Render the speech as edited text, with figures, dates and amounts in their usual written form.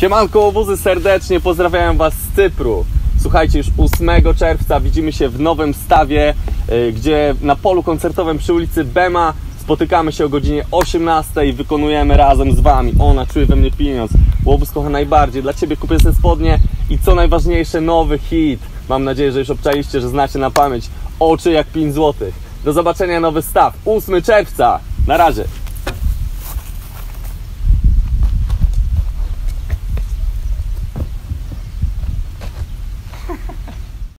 Siemanko łobuzy, serdecznie pozdrawiam Was z Cypru. Słuchajcie, już 8 czerwca widzimy się w Nowym Stawie, gdzie na polu koncertowym przy ulicy Bema spotykamy się o godzinie 18 i wykonujemy razem z Wami. Ona czuje we mnie pieniądz. Łobuz kocha najbardziej. Dla Ciebie kupię sobie spodnie i co najważniejsze, nowy hit. Mam nadzieję, że już obczaliście, że znacie na pamięć. Oczy jak 5 zł. Do zobaczenia Nowy Staw, 8 czerwca. Na razie.